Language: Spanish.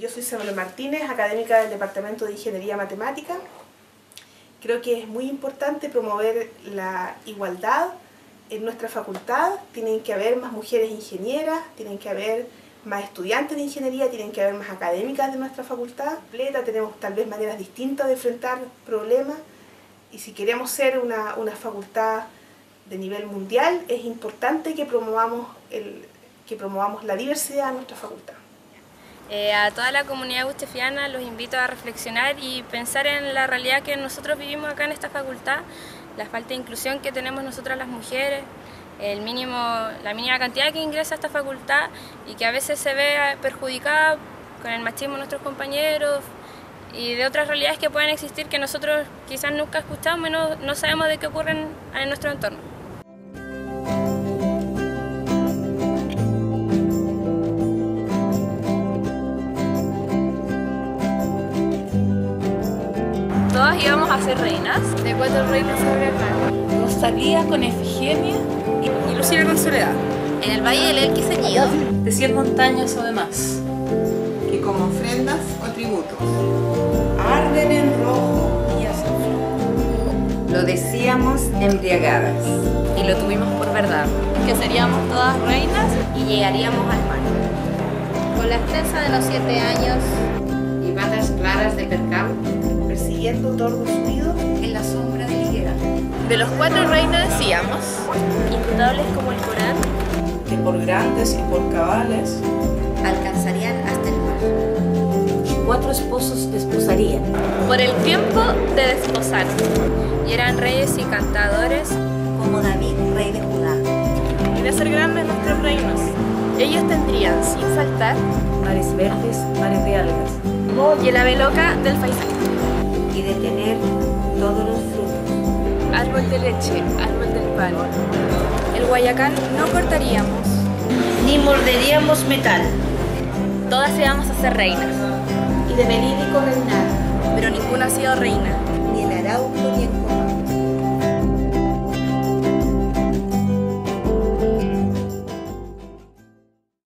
Yo soy Samuel Martínez, académica del Departamento de Ingeniería Matemática. Creo que es muy importante promover la igualdad en nuestra facultad. Tienen que haber más mujeres ingenieras, tienen que haber más estudiantes de ingeniería, tienen que haber más académicas de nuestra facultad. Tenemos tal vez maneras distintas de enfrentar problemas y si queremos ser una facultad de nivel mundial es importante que promovamos la diversidad en nuestra facultad. A toda la comunidad gustefiana los invito a reflexionar y pensar en la realidad que nosotros vivimos acá en esta facultad, la falta de inclusión que tenemos nosotras las mujeres, la mínima cantidad que ingresa a esta facultad y que a veces se ve perjudicada con el machismo de nuestros compañeros y de otras realidades que pueden existir que nosotros quizás nunca escuchamos y no sabemos de qué ocurren en nuestro entorno. Todas íbamos a ser reinas. De cuatro reinas sobre el mar. Rosalía con Efigenia y Lucía con Soledad. En el Valle del Elqui ceñido. De 100 montañas o demás. Que como ofrendas o tributos. Arden en rojo y azul. Lo decíamos embriagadas. Y lo tuvimos por verdad. Que seríamos todas reinas y llegaríamos al mar. Con la estresa de los 7 años. Y patas claras de percal. Persiguiendo tordos unidos en la sombra de la higuera. De los cuatro reinas decíamos, incontables como el Corán, que por grandes y por cabales alcanzarían hasta el mar. Y 4 esposos desposarían. Por el tiempo de desposar. Y eran reyes y cantadores, como David, rey de Judá. Y de ser grandes nuestros reinos. Ellos tendrían, sin faltar, mares verdes, mares de algas. Y el ave loca del paisaje. Y de tener todos los frutos. Árbol de leche, árbol del pan. El guayacán no cortaríamos. Ni morderíamos metal. Todas íbamos a ser reinas. Y de verídico reinar. Pero ninguna ha sido reina. Ni el arauco ni el